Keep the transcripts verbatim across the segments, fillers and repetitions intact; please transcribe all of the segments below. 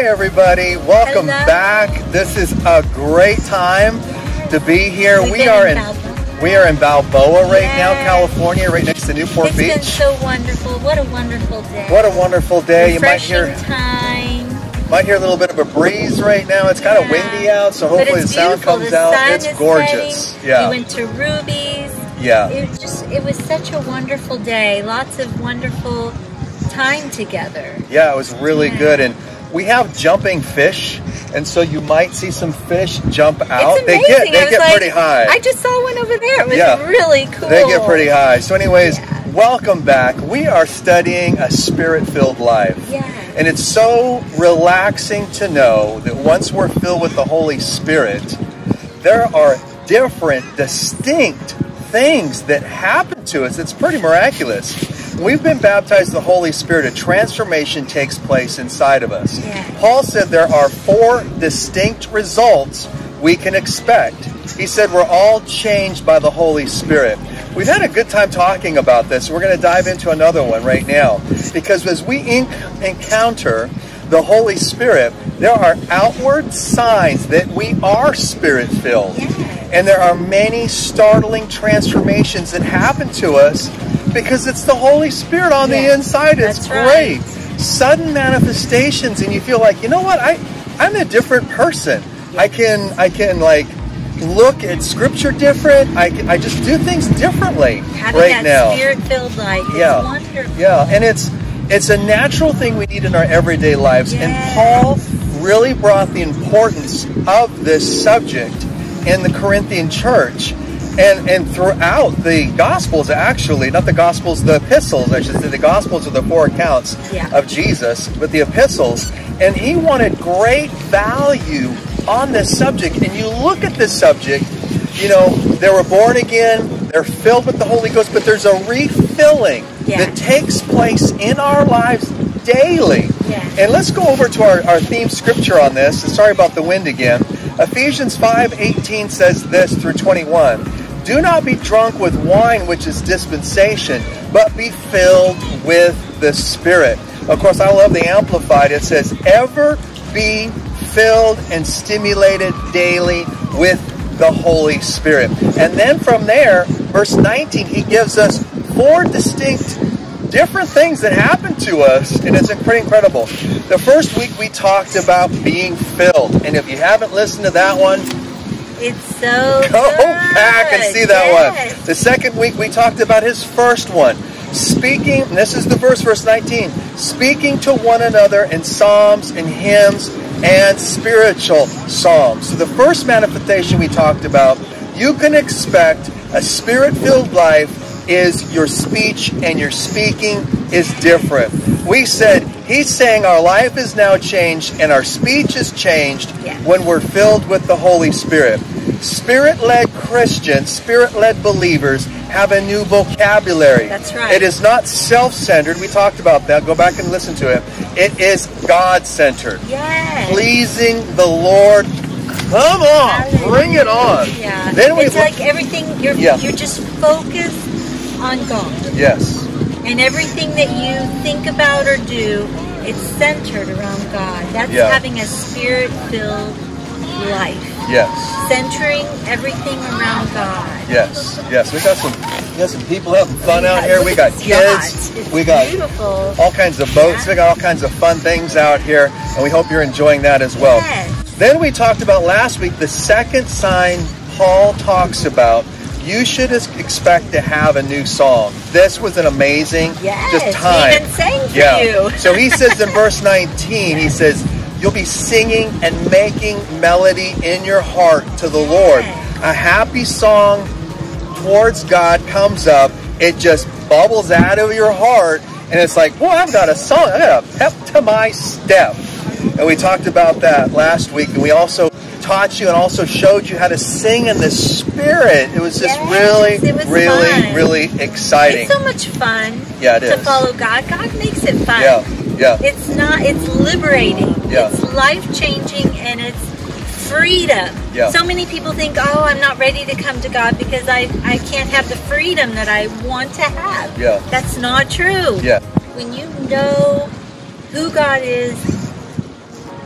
Hi everybody, welcome Hello. back. This is a great time to be here. We've we are in, in we are in Balboa right yes. now, California, right next to Newport it's Beach. It's been so wonderful. What a wonderful day. What a wonderful day. Refreshing you might hear time. You might hear a little bit of a breeze right now. It's kind yeah. of windy out, so hopefully the sound comes the out. Sun it's is gorgeous. Setting. Yeah. We went to Rubys. Yeah. It just it was such a wonderful day. Lots of wonderful time together. Yeah, it was really yeah. good. And we have jumping fish, and so you might see some fish jump out. It's they get they get like, pretty high. I just saw one over there. It was yeah. really cool. They get pretty high. So anyways, yeah. welcome back. We are studying a spirit-filled life. Yeah. And it's so relaxing to know that once we're filled with the Holy Spirit, there are different, distinct things that happen to us. It's pretty miraculous. We've been baptized in the Holy Spirit. A transformation takes place inside of us. Yeah. Paul said there are four distinct results we can expect. He said we're all changed by the Holy Spirit. We've had a good time talking about this. We're going to dive into another one right now. Because as we inc- encounter the Holy Spirit, there are outward signs that we are Spirit-filled. Yeah. And there are many startling transformations that happen to us because it's the Holy Spirit on yeah, the inside. It's great. Right. Sudden manifestations, and you feel like, you know what? I, I'm a different person. Yeah. I can, I can like look at Scripture different. I, can, I just do things differently Having right that now. Spirit-filled life. Yeah, wonderful. Yeah, and it's it's a natural thing we need in our everyday lives. Yes. And Paul really brought the importance of this subject in the Corinthian church and and throughout the Gospels, actually not the Gospels the epistles I should say the Gospels are the four accounts yeah. of Jesus, but the epistles, and he wanted great value on this subject. And you look at this subject, you know, they were born again, they're filled with the Holy Ghost, but there's a refilling yeah. that takes place in our lives daily. Yeah. And let's go over to our, our theme scripture on this. And sorry about the wind again. Ephesians five eighteen says this through twenty-one. Do not be drunk with wine, which is dispensation, but be filled with the Spirit. Of course, I love the Amplified. It says, ever be filled and stimulated daily with the Holy Spirit. And then from there, verse nineteen, he gives us four distinct different things that happen to us, and it's pretty incredible. The first week we talked about being filled, and if you haven't listened to that one, it's so go good. back and see that yes. one. The second week we talked about his first one, speaking, and this is the verse, verse nineteen, speaking to one another in psalms and hymns and spiritual psalms. So the first manifestation we talked about, you can expect a Spirit-filled life is your speech and your speaking is different. We said, he's saying our life is now changed and our speech is changed yeah. when we're filled with the Holy Spirit. Spirit-led Christians, Spirit-led believers have a new vocabulary. That's right. It is not self-centered. We talked about that. Go back and listen to it. It is God-centered. Yes. Pleasing the Lord. Come on. Hallelujah. Bring it on. Yeah. Then we, it's like everything, you're, yeah. you're just focused on God. Yes. And everything that you think about or do, it's centered around God. That's yeah. having a Spirit-filled life. Yes. Centering everything around God. Yes. Yes. We got some we got some people having fun out here. We got kids. We got beautiful. all kinds of boats. Yeah. We got all kinds of fun things out here. And we hope you're enjoying that as well. Yes. Then we talked about last week the second sign Paul talks about. You should expect to have a new song. This was an amazing yes, just time. Yes, we even sang for yeah. you. So he says in verse nineteen, he says, you'll be singing and making melody in your heart to the yes. Lord. A happy song towards God comes up. It just bubbles out of your heart. And it's like, well, I've got a song. I've got a pep to my step. And we talked about that last week. And we also taught you and also showed you how to sing in the Spirit. It was just yes, really, was really, fun. really exciting. It's so much fun yeah, it to is. follow God. God makes it fun. Yeah, yeah. It's not, it's liberating. Yeah. It's life-changing and it's freedom. Yeah. So many people think, oh, I'm not ready to come to God because I, I can't have the freedom that I want to have. Yeah. That's not true. Yeah. When you know who God is,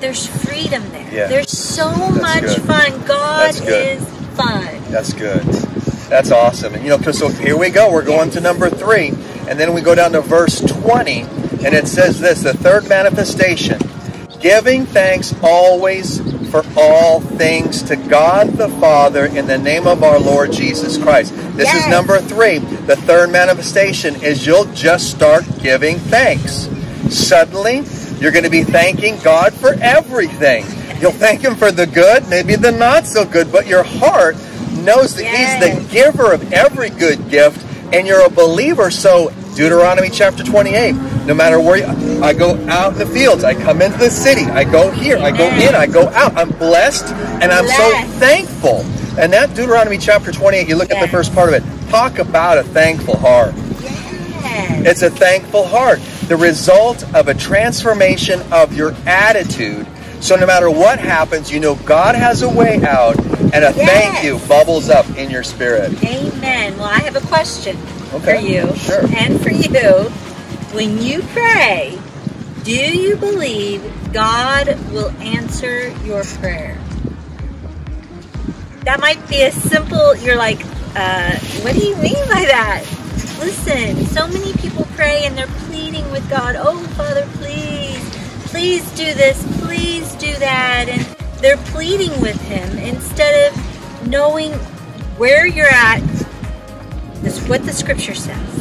there's freedom there. Yeah. There's so That's much good. fun. God is fun. That's good. That's awesome. And you know, so here we go. We're going yes. to number three. And then we go down to verse twenty. And it says this, the third manifestation. Giving thanks always for all things to God the Father in the name of our Lord Jesus Christ. This yes. is number three. The third manifestation is you'll just start giving thanks. Suddenly, you're going to be thanking God for everything. You'll thank Him for the good, maybe the not so good, but your heart knows that yes. He's the giver of every good gift, and you're a believer. So Deuteronomy chapter twenty-eight, no matter where you, I go out in the fields, I come into the city, I go here, I go in, I go out. I'm blessed, and I'm blessed. so thankful. And that Deuteronomy chapter twenty-eight, you look yes. at the first part of it, talk about a thankful heart. Yes. It's a thankful heart, the result of a transformation of your attitude. So no matter what happens, you know God has a way out, and a yes. thank you bubbles up in your spirit. Amen. Well, I have a question okay. for you sure. and for you. When you pray, do you believe God will answer your prayer? That might be a simple, you're like, uh, what do you mean by that? Listen, so many people pray and they're pleading with God, oh, Father, please, please do this, please do that. And they're pleading with Him instead of knowing where you're at. This is what the Scripture says.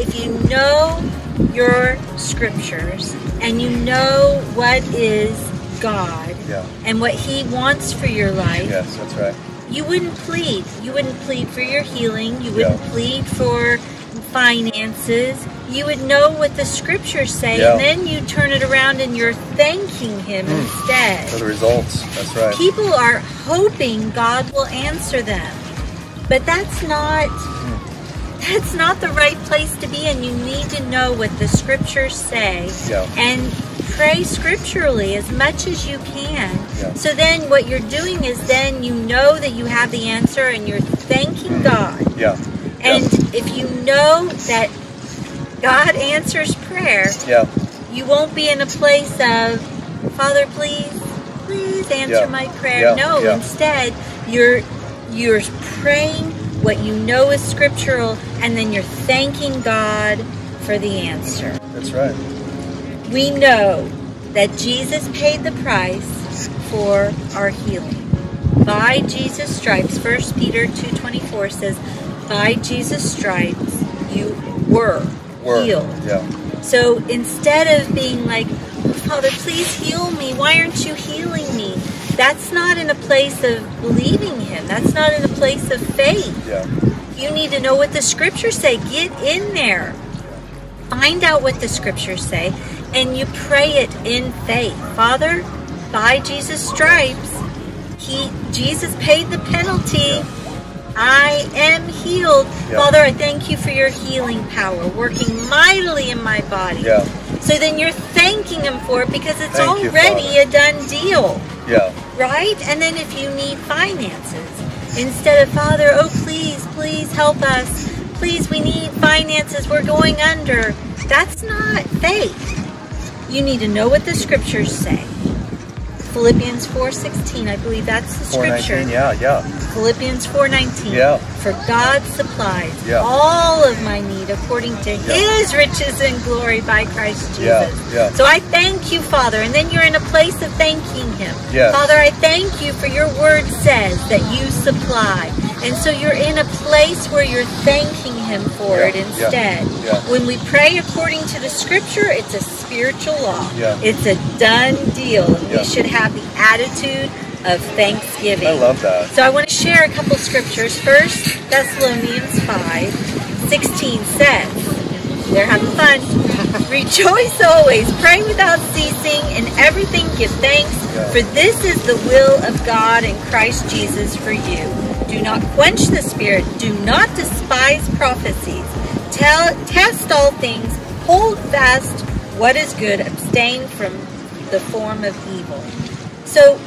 If you know your Scriptures and you know what is God yeah. and what He wants for your life, yes, that's right. you wouldn't plead. You wouldn't plead for your healing. You wouldn't yeah. plead for finances. You would know what the Scriptures say, yeah. and then you turn it around and you're thanking Him mm. instead. For the results, that's right. People are hoping God will answer them, but that's not, mm. that's not the right place to be, and you need to know what the Scriptures say, yeah. and pray scripturally as much as you can. Yeah. So then what you're doing is then you know that you have the answer, and you're thanking mm. God. Yeah. And yeah. if you know that God answers prayer, yeah. you won't be in a place of, Father, please, please answer yeah. my prayer. Yeah. No, yeah. instead, you're you're praying what you know is scriptural, and then you're thanking God for the answer. That's right. We know that Jesus paid the price for our healing. By Jesus' stripes, First Peter two twenty-four says, by Jesus' stripes, you were Word. healed. Yeah. So instead of being like, oh, Father, please heal me. Why aren't you healing me? That's not in a place of believing Him. That's not in a place of faith. Yeah. You need to know what the Scriptures say. Get in there. Find out what the Scriptures say, and you pray it in faith. Father, by Jesus' stripes, He Jesus paid the penalty. Yeah. I am healed. Yeah. Father, I thank you for your healing power working mightily in my body. Yeah. So then you're thanking Him for it because it's thank already you, a done deal. Yeah. Right? And then if you need finances, instead of, Father, oh, please, please help us. Please, we need finances. We're going under. That's not faith. You need to know what the Scriptures say. Philippians four sixteen, I believe that's the scripture. four nineteen, yeah, yeah. Philippians four nineteen, yeah. For God supplies yeah. all of my need according to yeah. His riches and glory by Christ Jesus. Yeah, yeah. So I thank you, Father, and then you're in a place of thanking Him. Yes. Father, I thank you for your word says that you supply. And so you're in a place where you're thanking Him for yeah, it instead. Yeah, yeah. When we pray according to the Scripture, it's a spiritual law. Yeah. It's a done deal. Yeah. We should have the attitude of thanksgiving. I love that. So I want to share a couple scriptures. First Thessalonians five sixteen says, they're having fun. Rejoice always, pray without ceasing, and everything give thanks, yeah. for this is the will of God in Christ Jesus for you. Do not quench the Spirit. Do not despise prophecies. Tell, test all things. Hold fast what is good. Abstain from the form of evil. So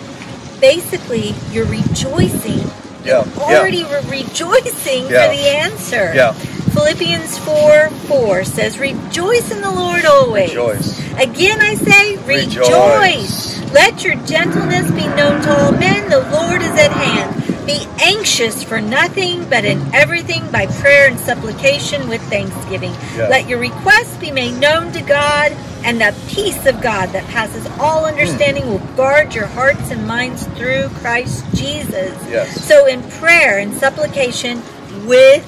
basically, you're rejoicing. Yeah. You already yeah. were rejoicing yeah. for the answer. Yeah. Philippians four four says, rejoice in the Lord always. Rejoice. Again, I say, rejoice. rejoice. Let your gentleness be known to all men. The Lord is at hand. Be anxious for nothing, but in everything by prayer and supplication with thanksgiving. Yes. Let your requests be made known to God, and the peace of God that passes all understanding mm. will guard your hearts and minds through Christ Jesus. Yes. So in prayer and supplication with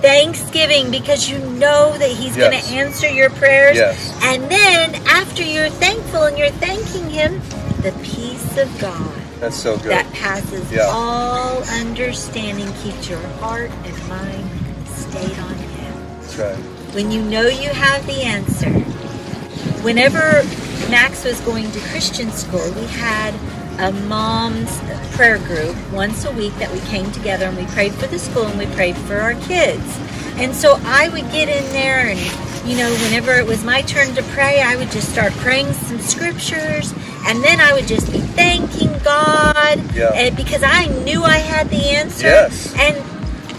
thanksgiving, because you know that he's yes. going to answer your prayers. Yes. And then after you're thankful and you're thanking him, the peace of God. That's so good. That passes yeah. all understanding keeps your heart and mind stayed on him. That's right. When you know you have the answer. Whenever Max was going to Christian school, we had a mom's prayer group once a week that we came together and we prayed for the school and we prayed for our kids. And so I would get in there and, you know, whenever it was my turn to pray, I would just start praying some scriptures, and then I would just be thanking God yeah. and because I knew I had the answer. Yes. And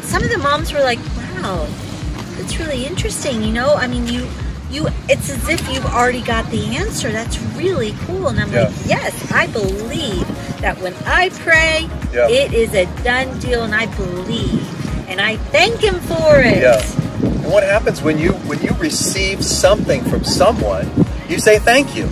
some of the moms were like, wow, that's really interesting. You know, I mean, you... You, it's as if you've already got the answer. That's really cool. And I'm yeah. like, yes, I believe that when I pray, yeah. it is a done deal, and I believe, and I thank him for it. Yeah. And what happens when you when you receive something from someone, you say thank you.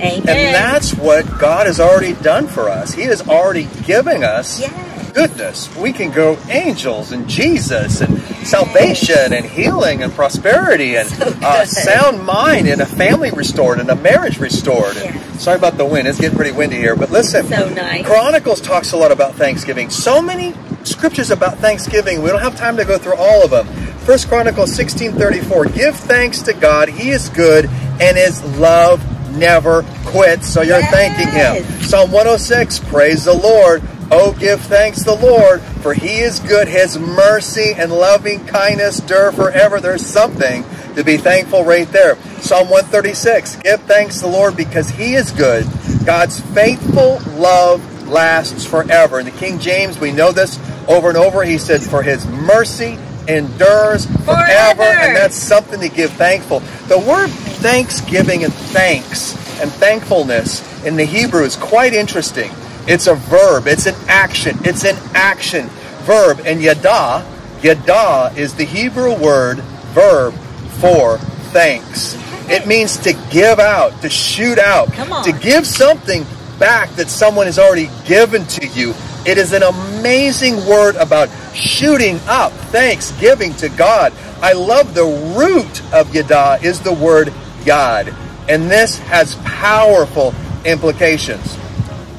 Amen. And that's what God has already done for us. He is already giving us yes. goodness. We can go angels and Jesus and salvation and healing and prosperity and so uh, sound mind and a family restored and a marriage restored. And yeah. sorry about the wind. It's getting pretty windy here. But listen, so nice. Chronicles talks a lot about Thanksgiving. So many scriptures about Thanksgiving. We don't have time to go through all of them. First Chronicles sixteen thirty-four, give thanks to God. He is good and his love never quits. So you're yes. thanking him. Psalm one oh six, praise the Lord. Oh, give thanks the Lord, for he is good. His mercy and loving kindness endure forever. There's something to be thankful right there. Psalm one thirty-six, give thanks the Lord because he is good. God's faithful love lasts forever. In the King James, we know this over and over. He said, for his mercy endures forever. forever. And that's something to give thankful. The word thanksgiving and thanks and thankfulness in the Hebrew is quite interesting. It's a verb. It's an action. It's an action verb. And yada, yada is the Hebrew word, verb, for thanks. It means to give out, to shoot out, to give something back that someone has already given to you. It is an amazing word about shooting up, thanksgiving to God. I love the root of yada is the word yad. And this has powerful implications.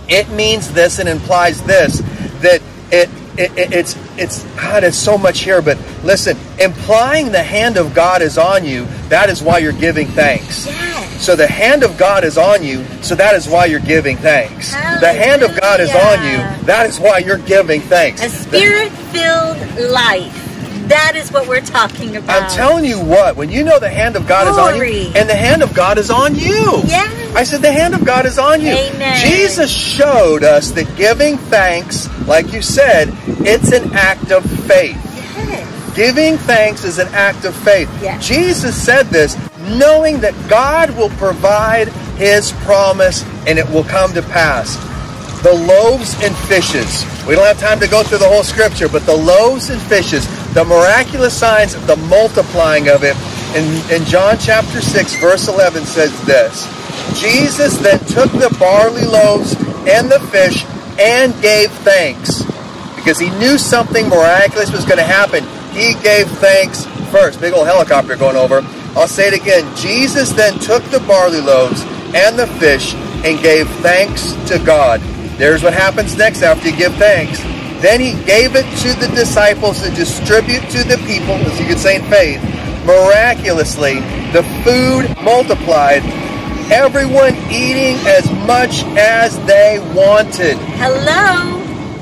It means this and implies this, that it, it, it it's, it's, God, it's so much here, but listen, implying the hand of God is on you, that is why you're giving thanks. Yes. So the hand of God is on you, so that is why you're giving thanks. Hallelujah. The hand of God is on you, that is why you're giving thanks. A spirit-filled life. That is what we're talking about. I'm telling you what, when you know the hand of God Glory. is on you, and the hand of God is on you. Yes. I said the hand of God is on you. Amen. Jesus showed us that giving thanks, like you said, it's an act of faith. Yes. Giving thanks is an act of faith. Yes. Jesus said this, knowing that God will provide his promise and it will come to pass. The loaves and fishes. We don't have time to go through the whole scripture, but the loaves and fishes, the miraculous signs of the multiplying of it. In, in John chapter six, verse eleven says this, Jesus then took the barley loaves and the fish and gave thanks. Because he knew something miraculous was going to happen. He gave thanks first. Big old helicopter going over. I'll say it again. Jesus then took the barley loaves and the fish and gave thanks to God. There's what happens next after you give thanks. Then he gave it to the disciples to distribute to the people, as you could say in faith. Miraculously, the food multiplied. Everyone eating as much as they wanted. Hello.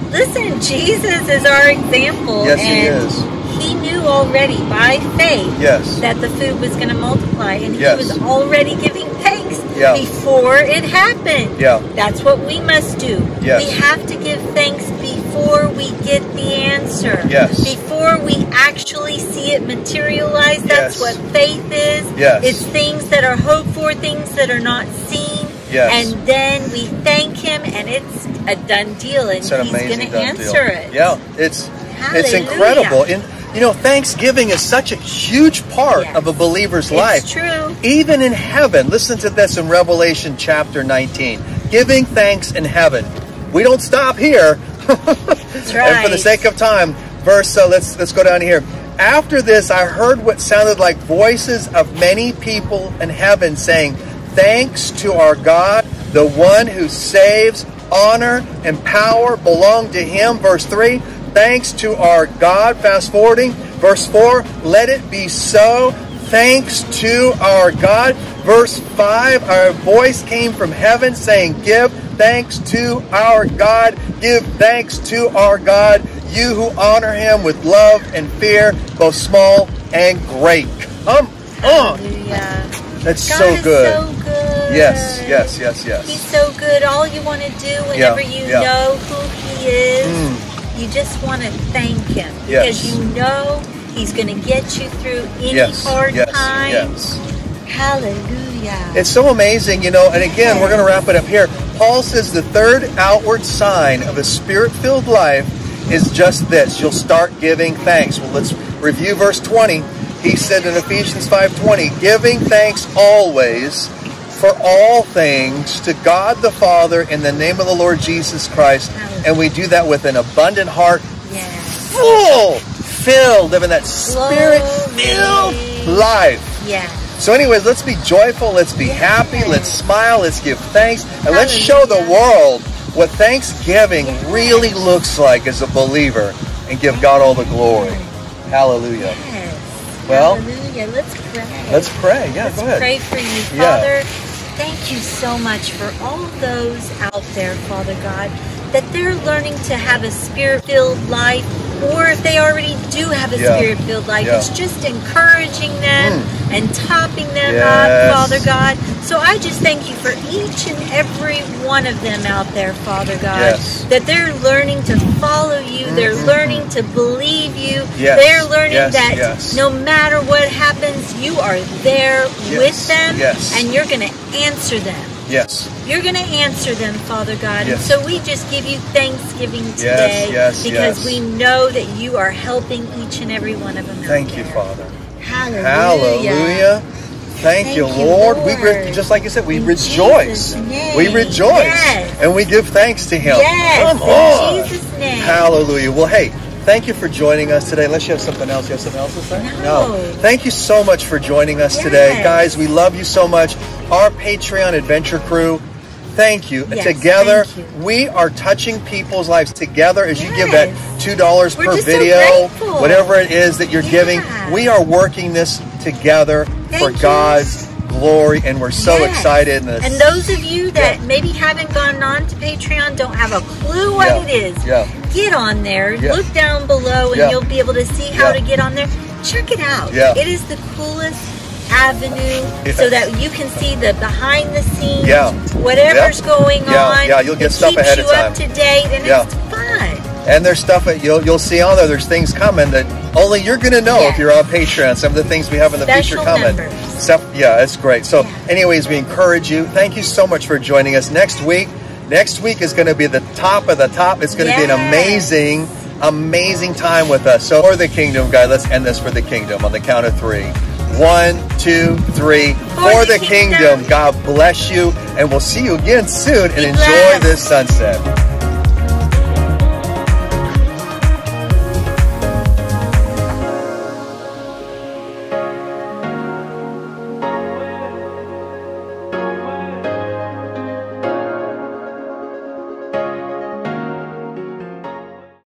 Listen, Jesus is our example. Yes, and he is. He knew already by faith yes. that the food was going to multiply, and he yes. was already giving thanks yeah. before it happened. Yeah. That's what we must do. Yes. We have to give thanks before we get the answer. Yes. Before we actually see it materialize. That's yes. what faith is. Yes. It's things that are hoped for, things that are not seen. Yes. And then we thank him, and it's a done deal, and an he's going to answer deal. it. Yeah, it's Hallelujah. It's incredible. And you know, Thanksgiving is such a huge part yes. of a believer's it's life. It's true. Even in heaven, listen to this in Revelation chapter nineteen. Giving thanks in heaven. We don't stop here. That's right. And for the sake of time, verse, uh, let's let's go down here. After this, I heard what sounded like voices of many people in heaven saying, "Thanks to our God, the one who saves. Honor and power belong to him." Verse three. Thanks to our God. Fast forwarding. Verse four. Let it be so. Thanks to our God. Verse five. Our voice came from heaven saying, "Give thanks to our God. Give thanks to our God, you who honor him with love and fear, both small and great." Come on. Hallelujah. That's so good. so good. Yes, yes, yes, yes. He's so good. All you want to do whenever yeah, you yeah. know who he is. Mm. You just want to thank him because yes. you know he's going to get you through any yes, hard yes, time. Yes. Hallelujah. It's so amazing, you know, and again, yes. we're going to wrap it up here. Paul says the third outward sign of a spirit-filled life is just this. You'll start giving thanks. Well, let's review verse twenty. He said in Ephesians five twenty, giving thanks always for all things to God the Father in the name of the Lord Jesus Christ. And we do that with an abundant heart, yes. full, filled, living that spirit-filled life. Yeah. So anyways, let's be joyful, let's be yes. happy, let's smile, let's give thanks, and Hallelujah. Let's show the world what Thanksgiving yes. really looks like as a believer, and give God all the glory. Hallelujah. Yes. Well, Hallelujah. Let's pray. Let's pray, yeah, let's go ahead. Pray for you, Father. Yeah. Thank you so much for all those out there, Father God, that they're learning to have a spirit-filled life, or if they already do have a yeah. spirit-filled life, yeah. it's just encouraging them mm. and topping them yes. up, Father God. So I just thank you for each and every one of them out there, Father God, yes. that they're learning to follow you, mm-hmm. they're learning to believe you, yes. they're learning yes. that yes. no matter what happens, you are there yes. with them, yes. and you're going to answer them. Yes. You're going to answer them, Father God. Yes. And so we just give you thanksgiving today yes, yes, because yes. we know that you are helping each and every one of them. Thank you, there. Father. Hallelujah. Hallelujah. Thank, Thank you, Lord. Lord. We re just like you said, we in rejoice. We rejoice. Yes. And we give thanks to him. Yes. Come on. In Jesus' name. Hallelujah. Well, hey. Thank you for joining us today. Unless you have something else. You have something else to say? No. no. Thank you so much for joining us yes. today. Guys, we love you so much. Our Patreon Adventure Crew, thank you. Yes, Together, thank you. we are touching people's lives. Together, as yes. you give that two dollars We're per just video, so whatever it is that you're yeah. giving, we are working this together thank for you. God's glory, and we're so yes. excited. And those of you that yeah. maybe haven't gone on to Patreon, don't have a clue what yeah. it is, yeah. get on there, yeah. look down below, and yeah. you'll be able to see how yeah. to get on there. Check it out. Yeah. It is the coolest avenue yes. so that you can see the behind the scenes, yeah. whatever's yeah. going yeah. on. Yeah, you'll get it stuff ahead of time. It keeps you up to date, and yeah. it's fun. And there's stuff that you'll, you'll see on there. There's things coming that only you're going to know yes. if you're on Patreon. Some of the things we have in the Special future coming. Stuff, yeah, it's great. So yeah. anyways, we encourage you. Thank you so much for joining us. Next week, next week is going to be the top of the top. It's going to yes. be an amazing, amazing time with us. So for the kingdom, guys, let's end this for the kingdom on the count of three. One, two, three. For, for the, the kingdom. kingdom, God bless you. And we'll see you again soon. Be and blessed. Enjoy this sunset.